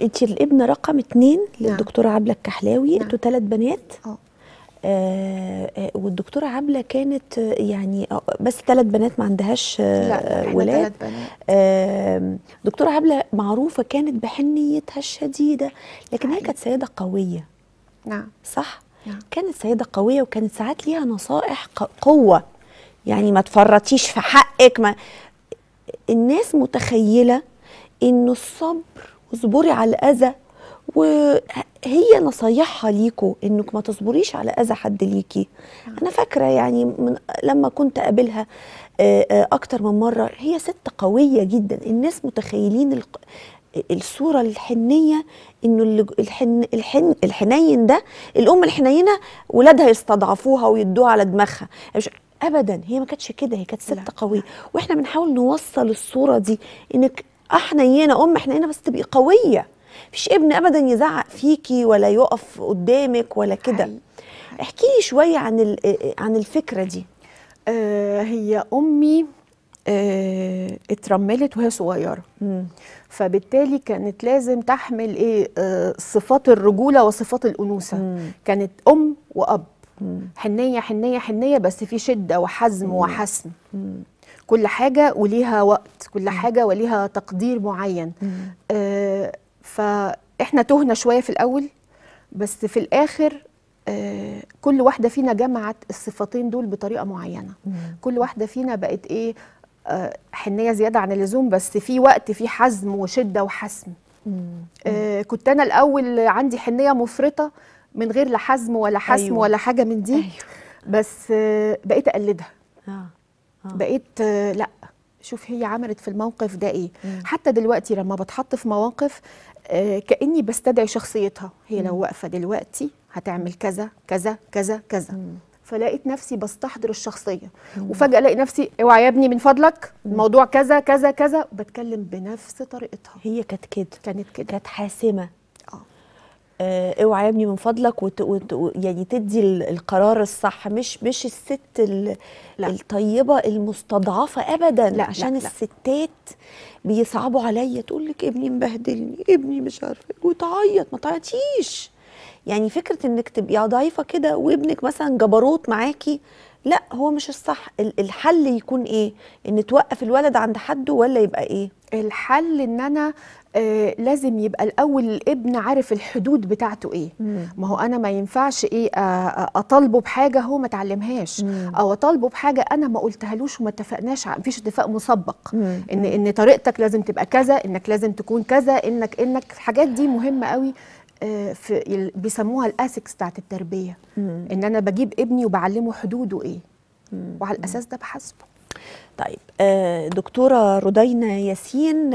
انت الابنه رقم 2 للدكتوره عبلة الكحلاوي، انتوا 3 بنات. والدكتوره عبلة كانت يعني بس 3 بنات، ما عندهاش ولاد. 3 بنات. دكتوره عبلة معروفه كانت بحنيتها الشديده، لكن هي كانت سيده قويه. نعم صح؟ نعم. كانت سيده قويه، وكانت ساعات ليها نصائح قوه، يعني ما تفرطيش في حقك. ما الناس متخيله انه الصبر واصبري على الأذى، وهي نصايحها ليكوا إنك ما تصبريش على أذى حد ليكي. أنا فاكرة يعني من لما كنت أقابلها أكتر من مرة، هي ست قوية جدا. الناس متخيلين الصورة الحنية، إنه الحنين ده الأم الحنينة ولادها يستضعفوها ويدوها على دماغها. أبدا هي ما كانتش كده، هي كانت ست قوية، وإحنا بنحاول نوصل الصورة دي، إنك حنينه ام حنينه بس تبقي قويه، مفيش ابن ابدا يزعق فيكي ولا يقف قدامك ولا كده. احكي لي شويه عن الفكره دي. هي امي اترملت وهي صغيره، فبالتالي كانت لازم تحمل ايه صفات الرجوله وصفات الانوثه. كانت ام واب، حنيه حنيه حنيه، بس في شده وحزم وحسم. كل حاجة وليها وقت، كل حاجة وليها تقدير معين. فإحنا تهنا شوية في الأول، بس في الآخر كل واحدة فينا جمعت الصفتين دول بطريقة معينة. كل واحدة فينا بقت إيه حنية زيادة عن اللزوم، بس في وقت في حزم وشدة وحسم. كنت أنا الأول عندي حنية مفرطة من غير لا حزم ولا حسم. أيوة. ولا حاجة من دي. أيوة. بس بقيت أقلدها. بقيت لا، شوف هي عملت في الموقف ده ايه. حتى دلوقتي لما بتحط في مواقف كأني بستدعي شخصيتها. هي لو واقفة دلوقتي هتعمل كذا كذا كذا كذا. فلقيت نفسي بستحضر الشخصية، وفجأة الاقي نفسي اوعى يا ابني من فضلك الموضوع كذا كذا كذا، بتكلم بنفس طريقتها. هي كانت كده، كانت حاسمة. اوعى يا ابني من فضلك، يعني تدي القرار الصح، مش الست الطيبه المستضعفه ابدا. لا، عشان الستات بيصعبوا عليا، تقول لك ابني مبهدلني، ابني مش عارفه، وتعيط. ما تعيطيش، يعني فكره انك تبقي ضعيفه كده وابنك مثلا جبروت معاكي، لا هو مش الصح. الحل يكون ايه؟ ان توقف الولد عند حده، ولا يبقى ايه الحل؟ ان انا لازم يبقى الاول الابن عارف الحدود بتاعته ايه. ما هو انا ما ينفعش ايه اطالبه بحاجه هو ما اتعلمهاش، او اطالبه بحاجه انا ما قلتهالوش وما اتفقناش. مفيش اتفاق مسبق ان طريقتك لازم تبقى كذا، انك لازم تكون كذا، انك الحاجات دي مهمه قوي. في بيسموها الاسكس بتاعت التربيه. ان انا بجيب ابني وبعلمه حدوده ايه، وعلى الاساس ده بحاسبه. طيب دكتورة رودينا ياسين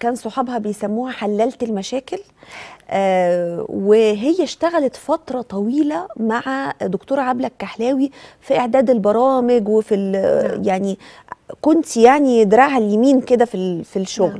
كان صحابها بيسموها حلالة المشاكل، وهي اشتغلت فترة طويلة مع دكتورة عبلة الكحلاوي في إعداد البرامج، وفي يعني كنت يعني دراعها اليمين كده في الشغل.